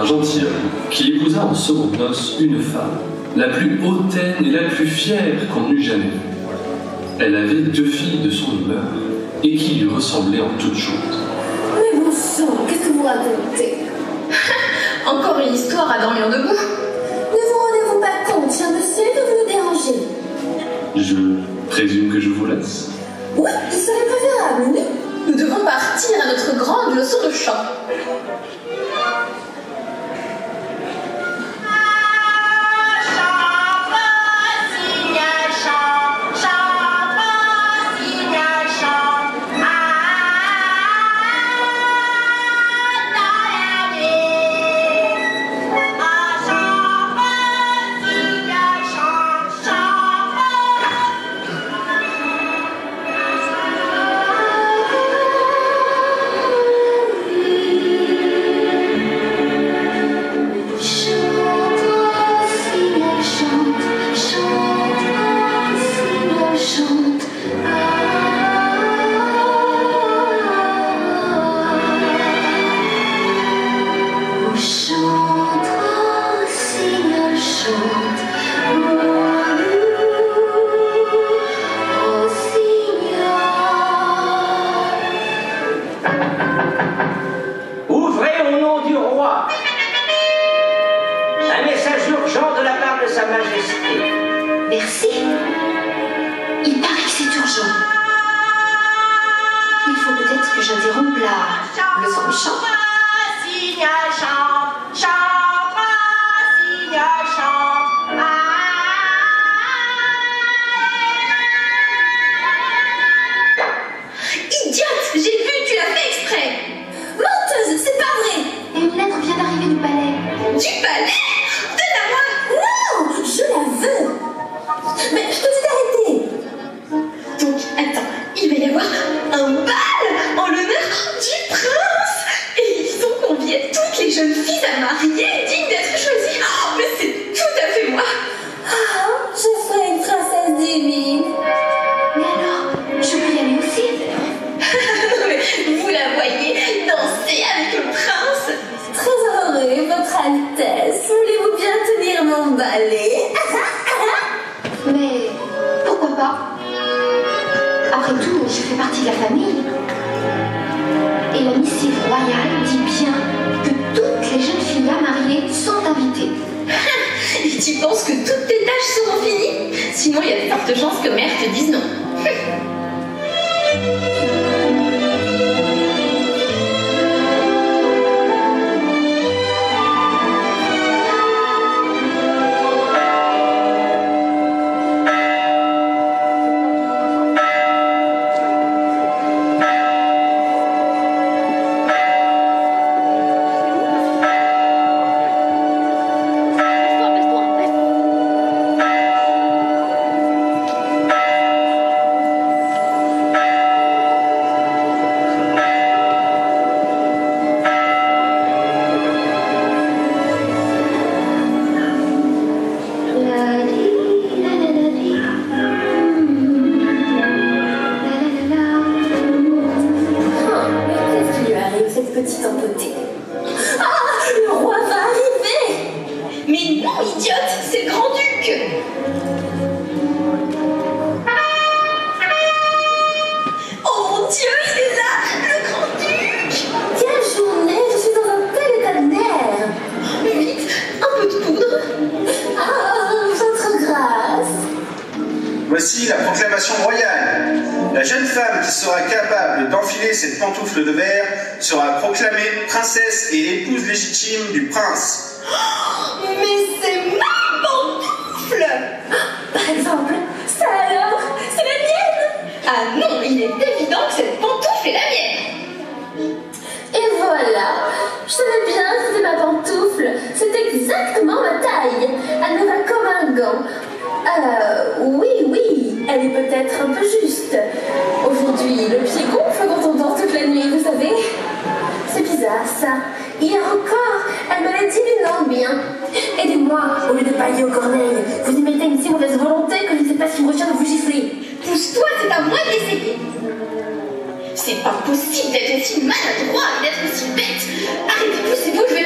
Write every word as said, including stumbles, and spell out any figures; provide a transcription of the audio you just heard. un gentilhomme qui épousa en secondes noces une femme, la plus hautaine et la plus fière qu'on eût jamais vue. Elle avait deux filles de son humeur et qui lui ressemblaient en toutes choses. Mais bon sang, qu'est-ce que vous racontez? Encore une histoire à dormir debout. Ne vous rendez-vous pas compte, cher monsieur, que vous nous dérangez? Je présume que je vous laisse. Oui, il serait préférable, oui. Nous devons partir à notre grande leçon de chant. C'est pas possible d'être aussi maladroit, d'être aussi bête. Arrêtez, poussez-vous, je vais